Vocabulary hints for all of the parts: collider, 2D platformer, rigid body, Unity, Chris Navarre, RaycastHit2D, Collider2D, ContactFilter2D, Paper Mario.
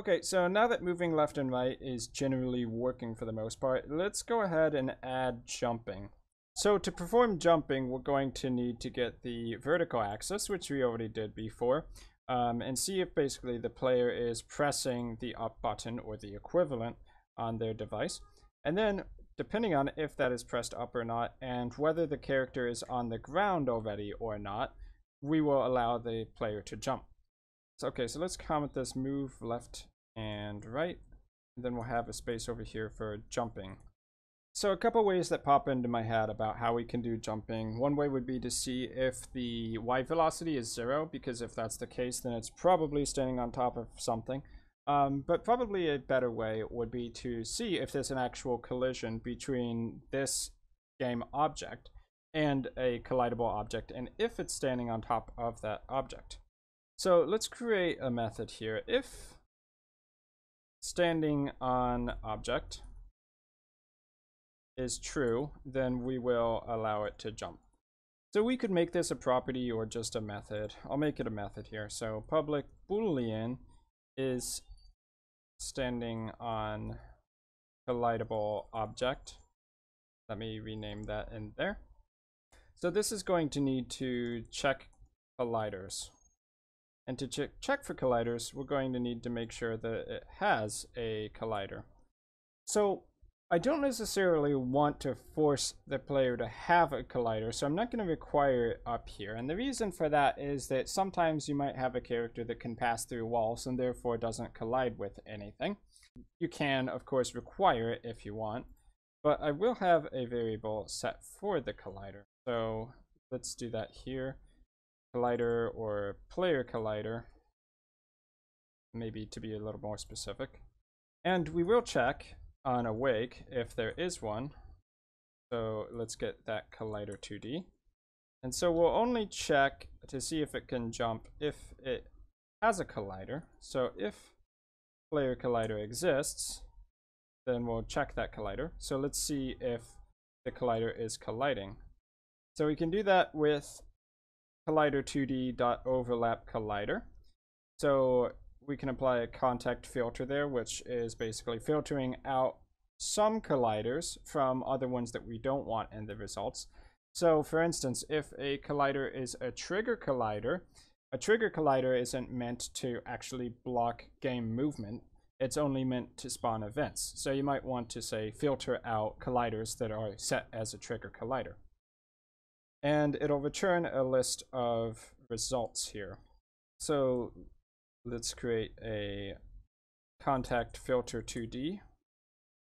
Okay, so now that moving left and right is generally working for the most part, let's go ahead and add jumping. So to perform jumping, we're going to need to get the vertical axis, which we already did before, and see if basically the player is pressing the up button or the equivalent on their device. And then, depending on if that is pressed up or not, and whether the character is on the ground already or not, we will allow the player to jump. So, okay, so let's comment this move left and right, and then we'll have a space over here for jumping. So a couple ways that pop into my head about how we can do jumping. One way would be to see if the y velocity is 0, because if that's the case, then it's probably standing on top of something. But probably a better way would be to see if there's an actual collision between this game object and a collidable object, and if it's standing on top of that object. So let's create a method here. If standing on object is true, then we will allow it to jump. So we could make this a property or just a method. I'll make it a method here. So public boolean is standing on collidable object. Let me rename that in there. So this is going to need to check colliders. And to check for colliders, we're going to need to make sure that it has a collider. So I don't necessarily want to force the player to have a collider, so I'm not going to require it up here. And the reason for that is that sometimes you might have a character that can pass through walls and therefore doesn't collide with anything. You can, of course, require it if you want, but I will have a variable set for the collider. So let's do that here. Collider or player collider, maybe to be a little more specific. And we will check on awake if there is one. So let's get that collider2D. And so we'll only check to see if it can jump if it has a collider. So if player collider exists, then we'll check that collider. So let's see if the collider is colliding. So we can do that with collider2d.overlap collider. So we can apply a contact filter there, which is basically filtering out some colliders from other ones that we don't want in the results. So for instance, if a collider is a trigger collider isn't meant to actually block game movement. It's only meant to spawn events. So you might want to say filter out colliders that are set as a trigger collider. And it'll return a list of results here. So let's create a ContactFilter2D,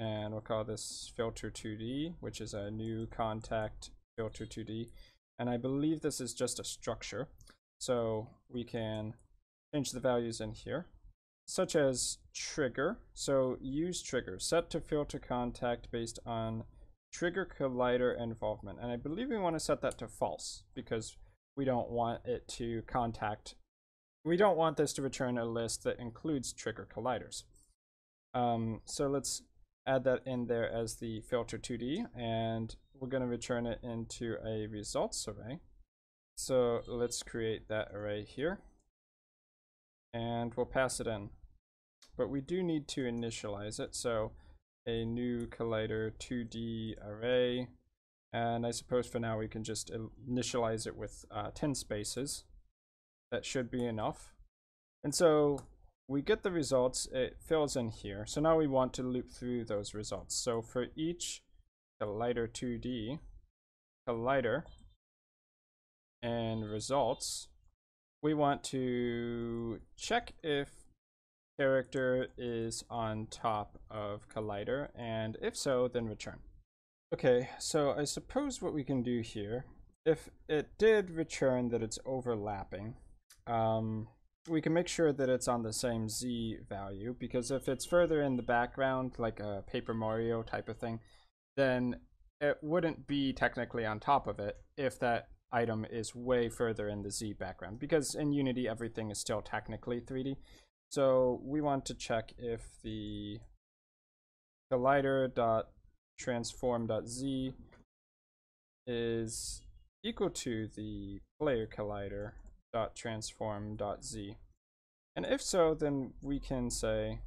and we'll call this filter2D, which is a new ContactFilter2D. And I believe this is just a structure, so we can change the values in here, such as trigger. So use trigger, set to filter contact based on trigger collider involvement, and I believe we want to set that to false because we don't want it to contact. We don't want this to return a list that includes trigger colliders. So let's add that in there as the filter2D, and we're going to return it into a results array. So let's create that array here, and we'll pass it in. But we do need to initialize it, so a new collider2D array, and I suppose for now we can just initialize it with 10 spaces. That should be enough. And so we get the results, it fills in here. So now we want to loop through those results. So for each collider2D, collider, and results, we want to check if character is on top of collider, and if so, then return. Okay, so I suppose what we can do here, if it did return that it's overlapping, we can make sure that it's on the same z value, because if it's further in the background, like a Paper Mario type of thing, then it wouldn't be technically on top of it if that item is way further in the z background, because in Unity everything is still technically 3D. So we want to check if the collider.transform.z is equal to the player collider.transform.z. And if so, then we can say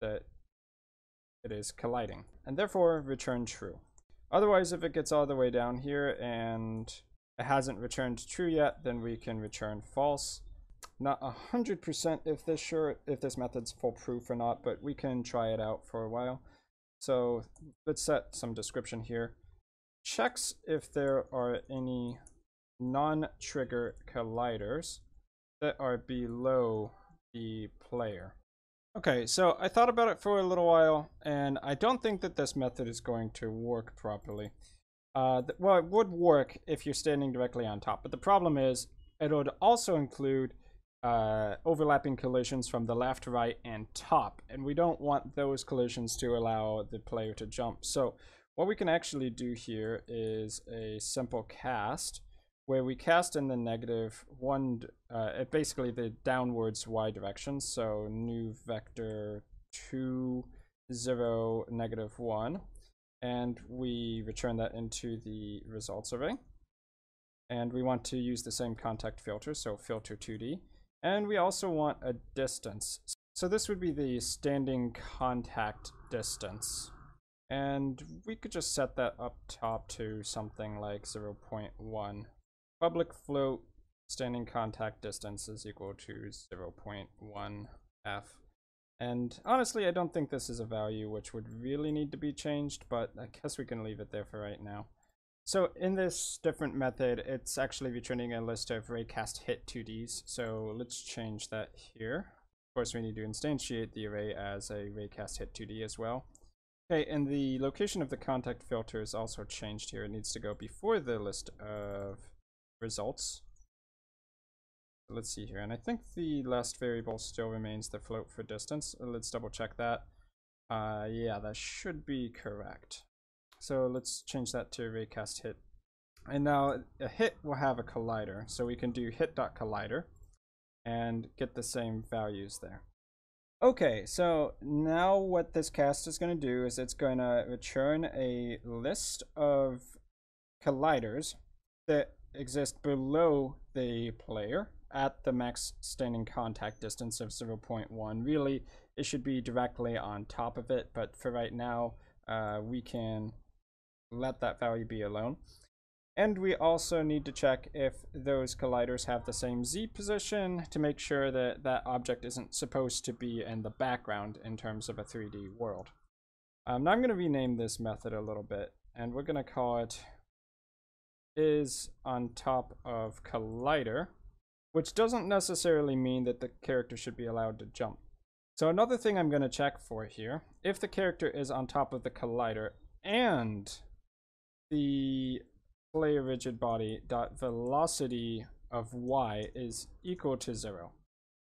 that it is colliding and therefore return true. Otherwise, if it gets all the way down here and it hasn't returned true yet, then we can return false. Not 100% if this method's foolproof or not, but we can try it out for a while. So let's set some description here. Checks if there are any non-trigger colliders that are below the player. Okay, so I thought about it for a little while, and I don't think that this method is going to work properly. Well, it would work if you're standing directly on top, but the problem is it would also include overlapping collisions from the left, right, and top, and we don't want those collisions to allow the player to jump. So what we can actually do here is a simple cast, where we cast in the negative one, basically the downwards y direction. So new vector 2, 0, -1, and we return that into the results array. And we want to use the same contact filter, so filter2D, and we also want a distance. So this would be the standing contact distance. And we could just set that up top to something like 0.1. Public float standing contact distance is equal to 0.1f. And honestly, I don't think this is a value which would really need to be changed, but I guess we can leave it there for right now. So in this different method, it's actually returning a list of Raycast Hit2Ds. So let's change that here. Of course, we need to instantiate the array as a Raycast Hit2D as well. Okay, and the location of the contact filter is also changed here. It needs to go before the list of results. Let's see here, and I think the last variable still remains the float for distance. Let's double check that. Yeah, that should be correct. So let's change that to Raycast Hit. And now a hit will have a collider, so we can do hit.collider and get the same values there. Okay, so now what this cast is going to do is it's going to return a list of colliders that exist below the player at the max standing contact distance of 0.1. Really, it should be directly on top of it, but for right now, we can let that value be alone. And we also need to check if those colliders have the same Z position to make sure that that object isn't supposed to be in the background in terms of a 3D world. Now I'm going to rename this method a little bit, and we're going to call it is on top of collider, which doesn't necessarily mean that the character should be allowed to jump. So another thing I'm going to check for here, if the character is on top of the collider and the player rigid body dot velocity of y is equal to 0.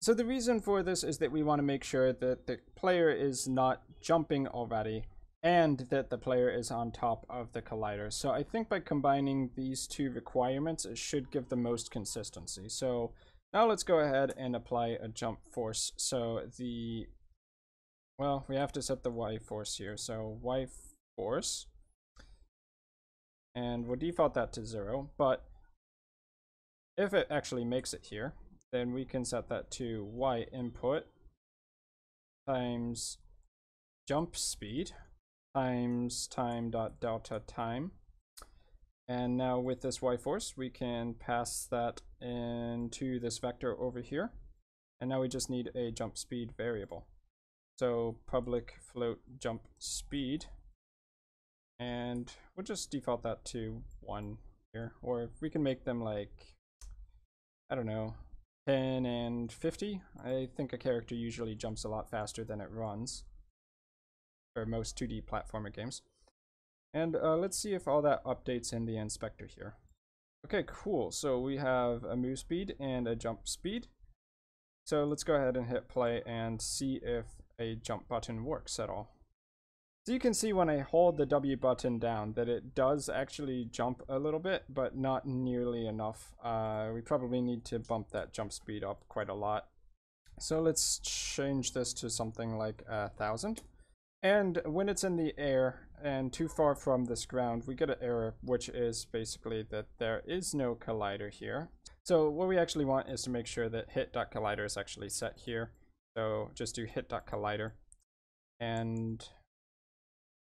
So the reason for this is that we want to make sure that the player is not jumping already and that the player is on top of the collider. So I think by combining these two requirements, it should give the most consistency. So now let's go ahead and apply a jump force. So well, we have to set the y force here. So y force, and we'll default that to 0, but if it actually makes it here, then we can set that to y input times jump speed times time dot delta time. And now with this y force, we can pass that into this vector over here. And now we just need a jump speed variable. So public float jump speed. And we'll just default that to 1 here. Or we can make them like, I don't know, 10 and 50. I think a character usually jumps a lot faster than it runs for most 2D platformer games. And let's see if all that updates in the inspector here. Okay, cool. So we have a move speed and a jump speed. So let's go ahead and hit play and see if a jump button works at all. So you can see when I hold the W button down that it does actually jump a little bit, but not nearly enough. We probably need to bump that jump speed up quite a lot. So let's change this to something like 1,000. And when it's in the air and too far from this ground, we get an error, which is basically that there is no collider here. So what we actually want is to make sure that hit.collider is actually set here. So just do hit.collider. And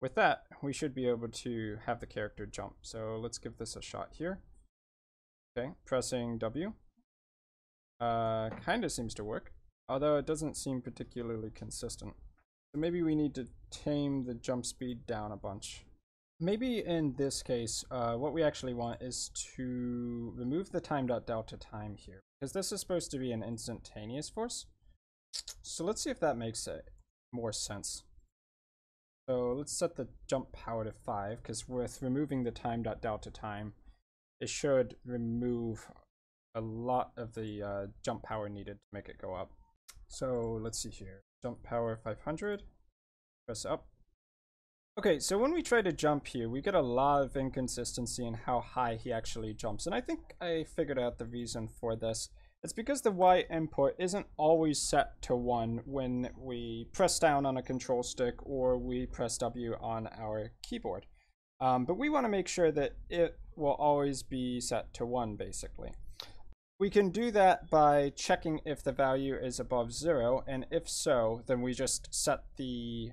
with that, we should be able to have the character jump. So let's give this a shot here. Okay, pressing W. Kind of seems to work, although it doesn't seem particularly consistent. So maybe we need to tame the jump speed down a bunch. Maybe in this case, what we actually want is to remove the time.delta time here, because this is supposed to be an instantaneous force. So let's see if that makes it more sense. So let's set the jump power to 5, because with removing the time.delta time, it should remove a lot of the jump power needed to make it go up. So let's see here, jump power 500, press up. Okay, so when we try to jump here, we get a lot of inconsistency in how high he actually jumps. And I think I figured out the reason for this. It's because the Y input isn't always set to 1 when we press down on a control stick or we press W on our keyboard. But we want to make sure that it will always be set to 1, basically. We can do that by checking if the value is above 0, and if so, then we just set the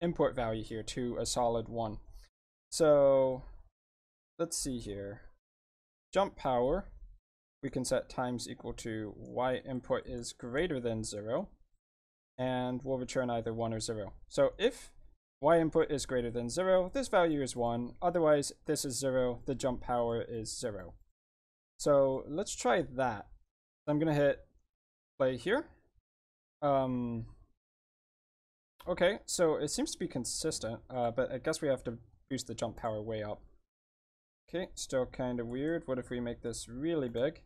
input value here to a solid 1. So let's see here, jump power, we can set times equal to Y input is greater than 0, and we'll return either 1 or 0. So if Y input is greater than 0, this value is 1, otherwise this is 0, the jump power is 0. So let's try that. I'm gonna hit play here. Okay, so it seems to be consistent, but I guess we have to boost the jump power way up. Okay, still kind of weird. What if we make this really big?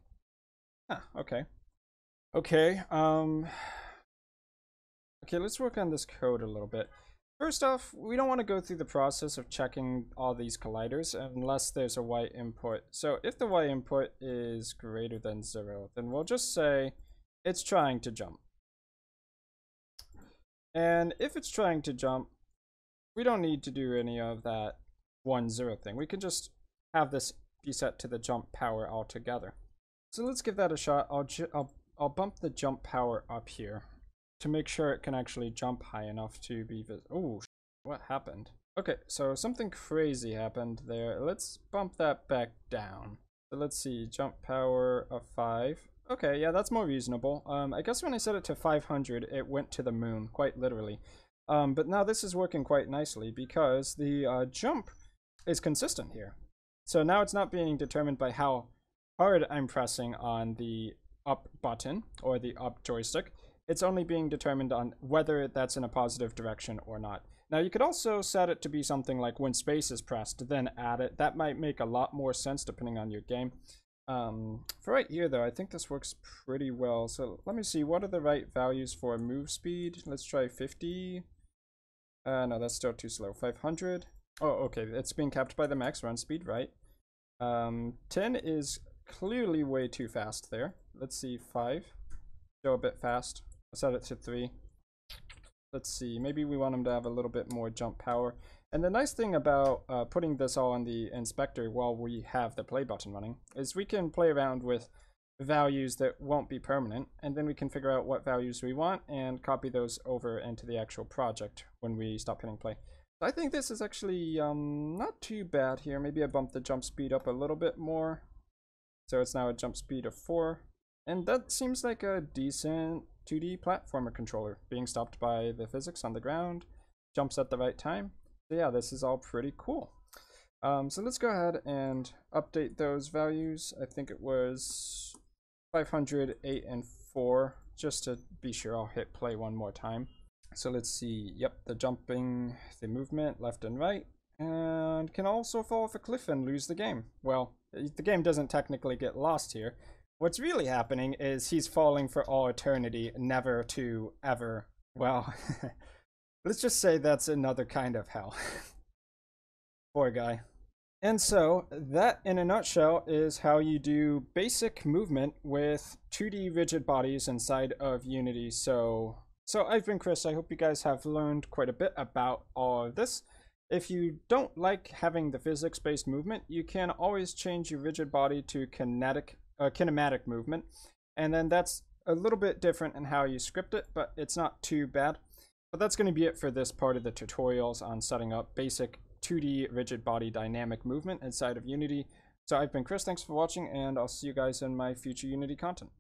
Ah, okay. Okay, okay, let's work on this code a little bit. First off, we don't want to go through the process of checking all these colliders unless there's a Y input. So if the Y input is greater than 0, then we'll just say it's trying to jump. And if it's trying to jump, we don't need to do any of that 1, 0 thing. We can just have this be set to the jump power altogether. So let's give that a shot. I'll bump the jump power up here to make sure it can actually jump high enough to be visible. Oh, what happened? Okay, so something crazy happened there. Let's bump that back down. So let's see, jump power of 5. Okay, yeah, that's more reasonable. I guess when I set it to 500, it went to the moon, quite literally. But now this is working quite nicely because the jump is consistent here. So now it's not being determined by how hard I'm pressing on the up button or the up joystick. It's only being determined on whether that's in a positive direction or not. Now you could also set it to be something like when space is pressed, then add it. That might make a lot more sense depending on your game. For right here though, I think this works pretty well. So let me see, what are the right values for move speed? Let's try 50. No, that's still too slow. 500. Oh, okay, it's being capped by the max run speed, right? 10 is clearly way too fast there. Let's see, 5. Still a bit fast. Set it to 3. Let's see, maybe we want them to have a little bit more jump power. And the nice thing about putting this all on the inspector while we have the play button running is we can play around with values that won't be permanent, and then we can figure out what values we want and copy those over into the actual project when we stop hitting play. So I think this is actually not too bad here. Maybe I bumped the jump speed up a little bit more, so it's now a jump speed of 4, and that seems like a decent 2D platformer controller, being stopped by the physics on the ground, jumps at the right time. So yeah, this is all pretty cool. So let's go ahead and update those values. I think it was 500, 8, and 4, just to be sure. I'll hit play one more time. So let's see, yep, the jumping, the movement, left and right, and can also fall off a cliff and lose the game. Well, the game doesn't technically get lost here. What's really happening is he's falling for all eternity, never to ever, well, let's just say that's another kind of hell. Poor guy. And so that, in a nutshell, is how you do basic movement with 2D rigid bodies inside of Unity. So I've been Chris. I hope you guys have learned quite a bit about all of this. If you don't like having the physics-based movement, you can always change your rigid body to kinetic kinematic movement. And then that's a little bit different in how you script it, but it's not too bad. But that's going to be it for this part of the tutorials on setting up basic 2D rigid body dynamic movement inside of Unity. So I've been Chris, thanks for watching, and I'll see you guys in my future Unity content.